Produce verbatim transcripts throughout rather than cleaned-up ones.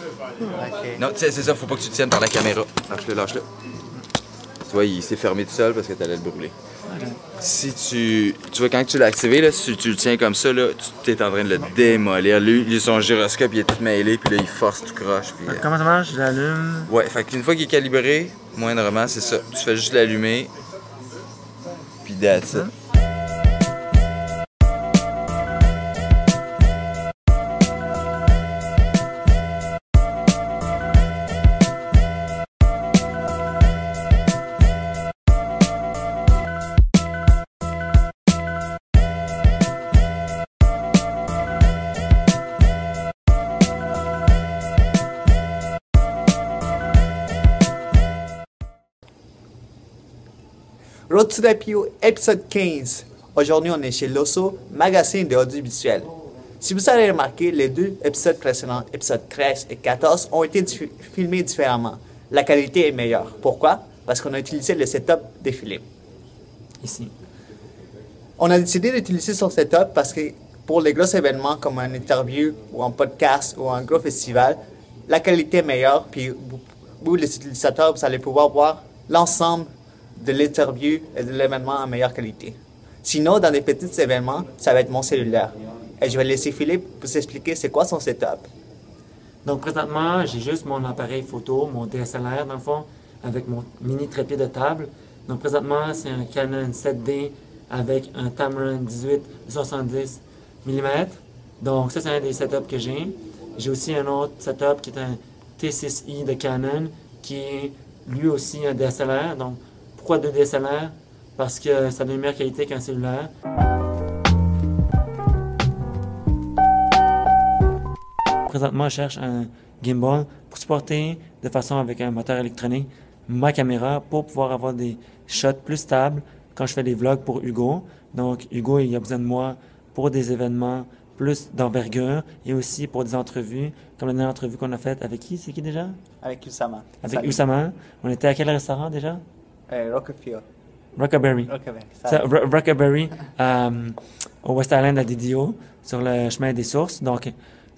Okay. Non, tu sais, c'est ça, faut pas que tu te tiennes par la caméra. Lâche-le, lâche-le. Tu vois, il s'est fermé tout seul parce que t'allais le brûler. Okay. Si tu... Tu vois, quand tu l'as activé, là, si tu le tiens comme ça, là, tu es en train de le démolir. Lui, lui son gyroscope, il est tout mêlé, puis là, il force tout croche. Puis, euh... Comment ça marche? Je l'allume? Ouais, fait qu'une fois qu'il est calibré, moindrement, c'est ça. Tu fais juste l'allumer, puis that's it. Road to the Pio, épisode quinze. Aujourd'hui, on est chez Lozeau, magazine de audiovisuel. Si vous avez remarqué, les deux épisodes précédents, épisodes treize et quatorze, ont été dif filmés différemment. La qualité est meilleure. Pourquoi? Parce qu'on a utilisé le setup des films. Ici. On a décidé d'utiliser son setup parce que pour les gros événements comme un interview ou un podcast ou un gros festival, la qualité est meilleure. Puis vous, vous les utilisateurs, vous allez pouvoir voir l'ensemble de l'interview et de l'événement en meilleure qualité. Sinon, dans des petits événements, ça va être mon cellulaire. Et je vais laisser Philippe vous expliquer c'est quoi son setup. Donc présentement, j'ai juste mon appareil photo, mon D S L R dans le fond, avec mon mini trépied de table. Donc présentement, c'est un Canon sept D avec un Tamron dix-huit soixante-dix millimètres. Donc ça, c'est un des setups que j'ai. J'ai aussi un autre setup qui est un T six i de Canon, qui est lui aussi un D S L R. Donc pourquoi deux D S L R? Parce que ça a une meilleure qualité qu'un cellulaire. Présentement, je cherche un gimbal pour supporter de façon avec un moteur électronique ma caméra pour pouvoir avoir des shots plus stables quand je fais des vlogs pour Hugo. Donc Hugo, il a besoin de moi pour des événements plus d'envergure et aussi pour des entrevues, comme la dernière entrevue qu'on a faite avec qui? C'est qui déjà? Avec Oussama. Avec Salut. Oussama. On était à quel restaurant déjà? Euh, Rockefeller. Rockaberry. Rockaberry, ça, Rockaberry euh, au West Island à Didio, sur le chemin des sources. Donc, tout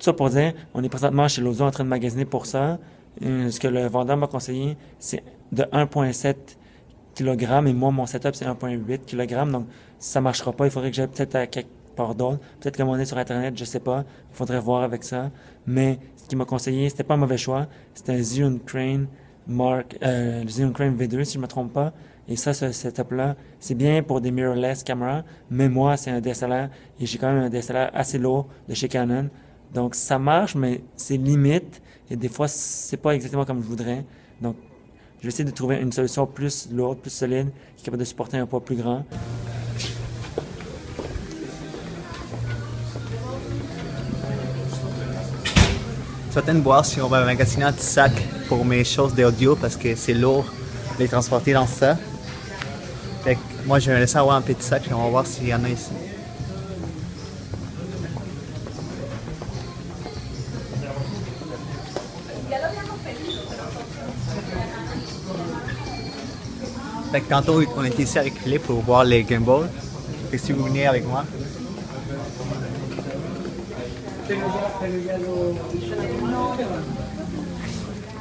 ça pour dire, on est présentement chez Lozeau en train de magasiner pour ça. Euh, ce que le vendeur m'a conseillé, c'est de un virgule sept kilogramme et moi, mon setup, c'est un virgule huit kilogramme. Donc, si ça ne marchera pas, il faudrait que j'aille peut-être à quelque part d'autre. Peut-être comme on est sur Internet, je ne sais pas. Il faudrait voir avec ça. Mais ce qu'il m'a conseillé, c'était pas un mauvais choix. C'était un Zion Crane. Mark, euh, le Crane V deux si je ne me trompe pas, et ça, ce setup-là, c'est bien pour des mirrorless caméras, mais moi, c'est un D S L R, et j'ai quand même un D S L R assez lourd de chez Canon, donc ça marche, mais c'est limite, et des fois, c'est pas exactement comme je voudrais, donc je vais essayer de trouver une solution plus lourde, plus solide, qui est capable de supporter un poids plus grand. Je vais voir si on va magasiner un petit sac pour mes choses d'audio parce que c'est lourd de les transporter dans ça. Fait que moi, je vais laisser avoir un petit sac et on va voir s'il y en a ici. Fait que tantôt, on était ici avec Philippe pour voir les gimbals. Fait que si vous venez avec moi.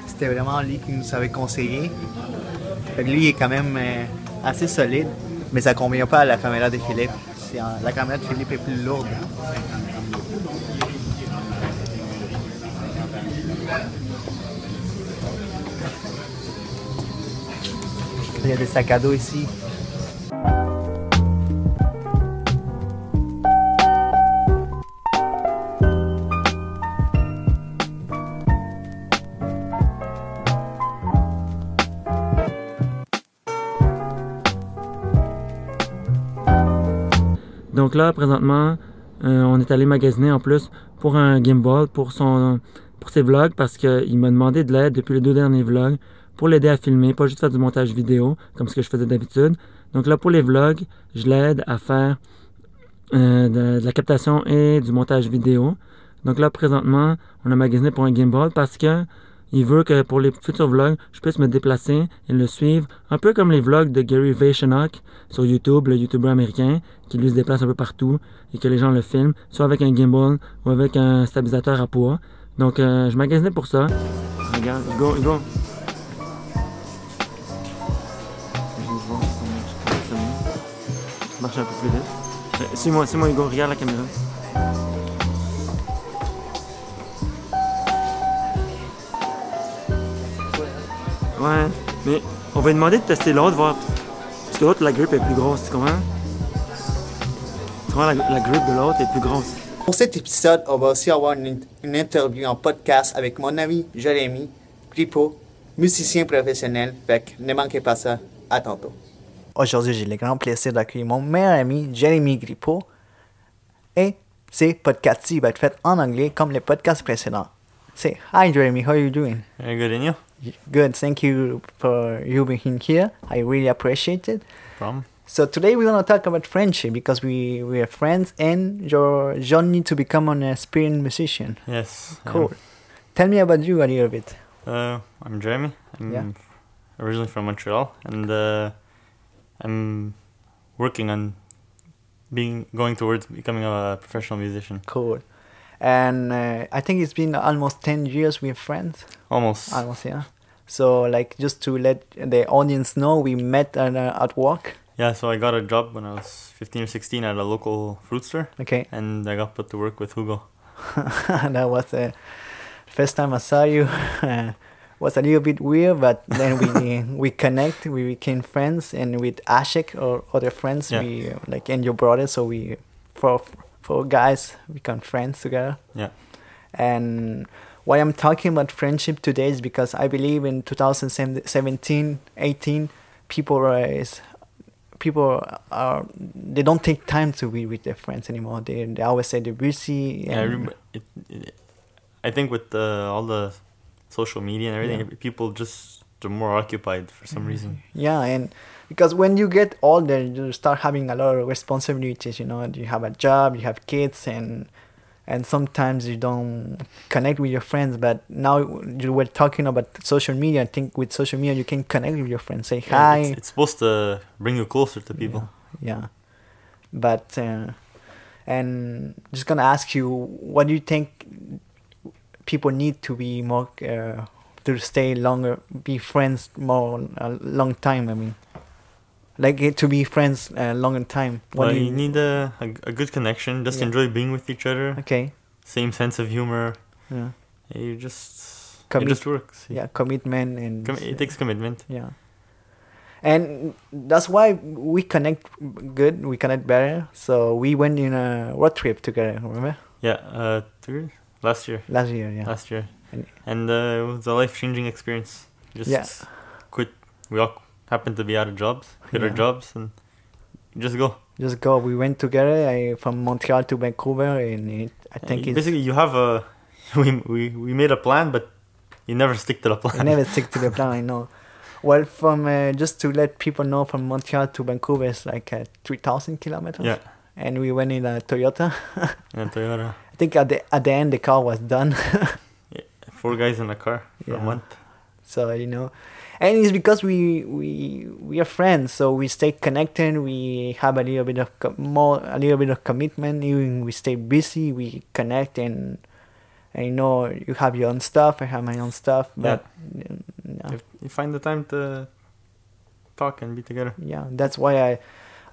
C'était vraiment lui qui nous avait conseillé. Fait que lui il est quand même euh, assez solide, mais ça ne convient pas à la caméra de Philippe. Un, la caméra de Philippe est plus lourde. Il y a des sacs à dos ici. Donc là, présentement, euh, on est allé magasiner en plus pour un gimbal, pour, son, pour ses vlogs, parce qu'il m'a demandé de l'aide depuis les deux derniers vlogs pour l'aider à filmer, pas juste faire du montage vidéo, comme ce que je faisais d'habitude. Donc là, pour les vlogs, je l'aide à faire euh, de, de la captation et du montage vidéo. Donc là, présentement, on a magasiné pour un gimbal parce que il veut que pour les futurs vlogs, je puisse me déplacer et le suivre, un peu comme les vlogs de Gary Vaynerchuk sur YouTube, le YouTuber américain, qui lui se déplace un peu partout et que les gens le filment, soit avec un gimbal ou avec un stabilisateur à poids. Donc euh, je magasinais pour ça. Regarde, Hugo, Hugo. Je vais voir ça marche un peu plus vite. Euh, c'est moi, c'est moi Hugo, regarde la caméra. Ouais, mais on va lui demander de tester l'autre, voir. Parce que l'autre, la grippe est plus grosse, tu comprends? Tu comprends, la, la grippe de l'autre est plus grosse. Pour cet épisode, on va aussi avoir une, une interview en podcast avec mon ami Jérémy Grippo, musicien professionnel. Fait que ne manquez pas ça, à tantôt. Aujourd'hui, j'ai le grand plaisir d'accueillir mon meilleur ami Jérémy Grippo. Et ce podcast-ci va être fait en anglais comme les podcasts précédents. Say, hi Jeremy, how are you doing? Very good, and you? Good, thank you for you being here. I really appreciate it. No problem. So today we're going to talk about friendship because we, we are friends and your journey to become an aspiring musician. Yes. Cool. Um, Tell me about you a little bit. Uh, I'm Jeremy. I'm yeah. originally from Montreal, and uh, I'm working on being going towards becoming a professional musician. Cool. And uh, I think it's been almost ten years we're friends. Almost. Almost, yeah. So, like, just to let the audience know, we met at, uh, at work. Yeah, so I got a job when I was fifteen or sixteen at a local fruit store. Okay. And I got put to work with Hugo. That was the uh, first time I saw you. Was a little bit weird, but then we we connect, we became friends. And with Ashik or other friends, yeah. we, like, and your brother, so we... for. Four guys become friends together. Yeah. And why I'm talking about friendship today is because I believe in two thousand seventeen, eighteen, people are is, people are they don't take time to be with their friends anymore. They they always say they're busy. And yeah, it, it, I think with the, all the social media and everything, yeah. people just are more occupied for some mm-hmm. reason. Yeah, and. Because when you get older, you start having a lot of responsibilities, you know, you have a job, you have kids, and and sometimes you don't connect with your friends. But now you were talking about social media. I think with social media, you can connect with your friends, say yeah, hi. It's, it's supposed to bring you closer to people. Yeah. yeah. But, uh, and just going to ask you, what do you think people need to be more, uh, to stay longer, be friends more, a long time, I mean? Like to be friends a uh, long time. Well, you, you need a, a, a good connection. Just yeah. enjoy being with each other. Okay. Same sense of humor. Yeah. You just Commit it just works. Yeah, commitment and Com it takes commitment. Yeah. And that's why we connect good. We connect better. So we went in a road trip together. Remember? Yeah. Uh, last year. Last year. Yeah. Last year. And, and uh, it was a life-changing experience. Just yeah. quit. We all. Happened to be out of jobs, hit yeah. our jobs, and just go. Just go. We went together I, from Montreal to Vancouver, and it, I think yeah, it's... Basically, you have a... We, we, we made a plan, but you never stick to the plan. You never stick to the plan, I know. Well, from uh, just to let people know, from Montreal to Vancouver is like uh, three thousand kilometers. Yeah. And we went in a Toyota. Yeah, Toyota. I think at the, at the end, the car was done. yeah, four guys in a car for yeah. a month. So, you know... And it's because we we we are friends, so we stay connected. We have a little bit of more, a little bit of commitment. Even we stay busy. We connect, and and you know you have your own stuff. I have my own stuff. But yeah. no. if you find the time to talk and be together. Yeah, that's why I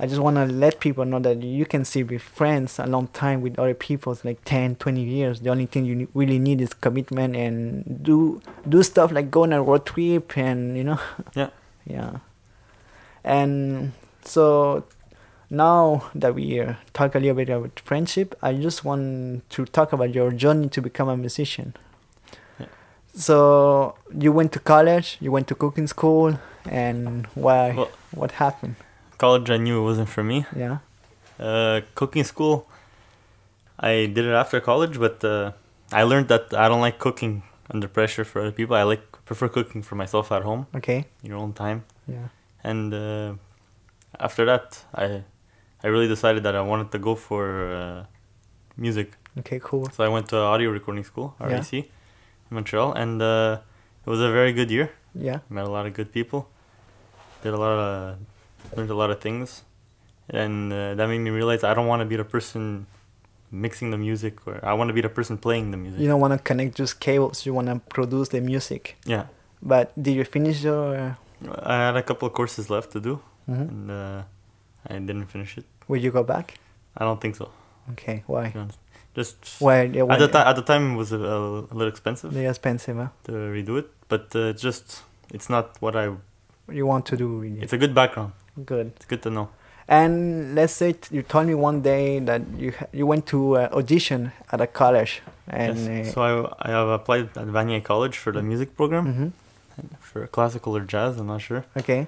I just want to let people know that you can still be friends a long time with other people, like ten, twenty years. The only thing you really need is commitment and do do stuff like go on a road trip and, you know. Yeah. Yeah. And so now that we uh, talk a little bit about friendship, I just want to talk about your journey to become a musician. Yeah. So you went to college, you went to cooking school, and why, well, what happened? College, I knew it wasn't for me. Yeah. Uh, cooking school, I did it after college, but uh, I learned that I don't like cooking under pressure for other people. I like prefer cooking for myself at home. Okay. Your own time. Yeah. And uh, after that, I I really decided that I wanted to go for uh, music. Okay, cool. So I went to audio recording school, R A C, yeah. in Montreal, and uh, it was a very good year. Yeah. Met a lot of good people. Did a lot of. Learned a lot of things, and uh, that made me realize I don't want to be the person mixing the music, or I want to be the person playing the music. You don't want to connect just cables, you want to produce the music. Yeah. But did you finish your... I had a couple of courses left to do, mm-hmm. and uh, I didn't finish it. Will you go back? I don't think so. Okay, why? Just why, yeah, why? At, the th at the time it was a, a little expensive. They're expensive, huh? To redo it, but uh, just it's not what I... You want to do, really. It's a good background. Good. It's good to know. And let's say t you told me one day that you ha you went to uh, audition at a college. And yes. uh, so I, I have applied at Vanier College for the music program, mm-hmm. for classical or jazz, I'm not sure. Okay.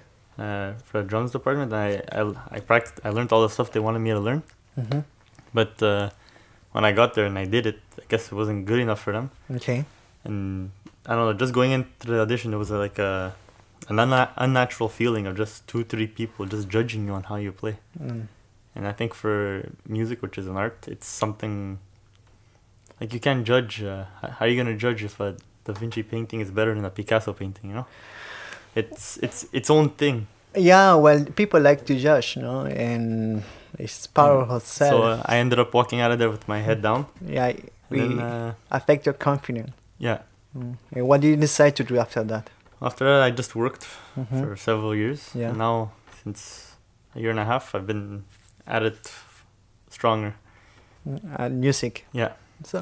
Uh, for the drums department, I I, I practiced. I learned all the stuff they wanted me to learn. Mm-hmm. But uh, when I got there and I did it, I guess it wasn't good enough for them. Okay. And I don't know. Just going into the audition, there was a, like a. an unna unnatural feeling of just two, three people just judging you on how you play. Mm. And I think for music, which is an art, it's something... Like, you can't judge... Uh, how are you going to judge if a Da Vinci painting is better than a Picasso painting, you know? It's it's its own thing. Yeah, well, people like to judge, you know? And it's part of herself. So uh, I ended up walking out of there with my head down. Yeah, it uh, affects your confidence. Yeah. Mm. And what did you decide to do after that? After that, I just worked mm-hmm. for several years. Yeah. And now, since a year and a half, I've been at it stronger. At music. Yeah. So,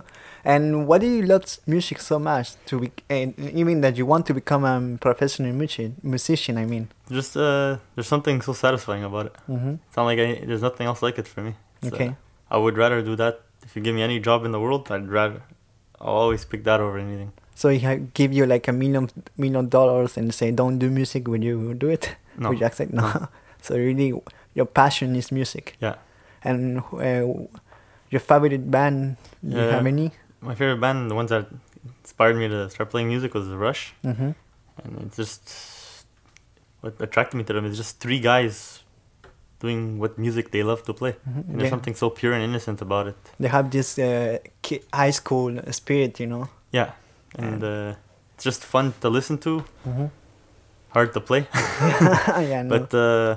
and why do you love music so much? To be, and even that you want to become a professional musician. Musician, I mean. Just uh, there's something so satisfying about it. Mm-hmm. It's not like I, there's nothing else like it for me. It's, okay. Uh, I would rather do that. If you give me any job in the world, I'd rather. I'll always pick that over anything. So he give you like a million million dollars and say, don't do music, would you do it? No. Would you accept? No. No. So really, your passion is music. Yeah. And uh, your favorite band, do yeah. you have any? My favorite band, the ones that inspired me to start playing music was Rush. Mm-hmm. And it's just, what attracted me to them is just three guys doing what music they love to play. Mm-hmm. And there's yeah. something so pure and innocent about it. They have this uh, high school spirit, you know? Yeah. And uh, it's just fun to listen to, mm-hmm. hard to play. Yeah, no. But uh,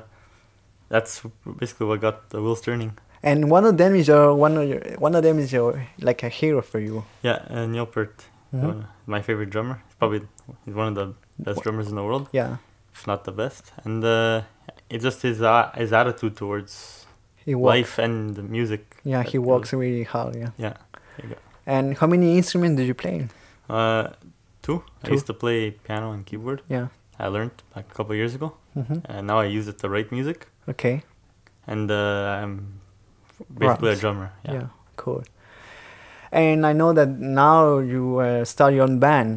that's basically what got the wheels turning. And one of them is your one of your one of them is your like a hero for you. Yeah, uh, Neil Peart, mm-hmm. uh, my favorite drummer. He's probably he's one of the best drummers in the world. Yeah, if not the best. And uh, it's just his uh, his attitude towards life and the music. Yeah, he works was, really hard. Yeah. Yeah. There you go. And how many instruments did you play? Uh, two. two. I used to play piano and keyboard. Yeah. I learned like a couple of years ago, mm-hmm. and now I use it to write music. Okay. And uh, I'm basically Rums. a drummer. Yeah. Yeah. Cool. And I know that now you uh, start your own band.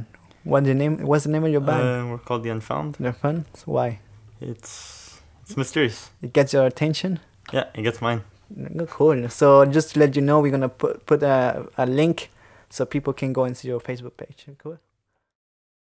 What's the name? What's the name of your band? Uh, we're called the Unfound. The Unfound. So why? It's it's mysterious. It gets your attention. Yeah, it gets mine. Cool. So just to let you know, we're gonna put put a a link, so people can go and see your Facebook page. Cool.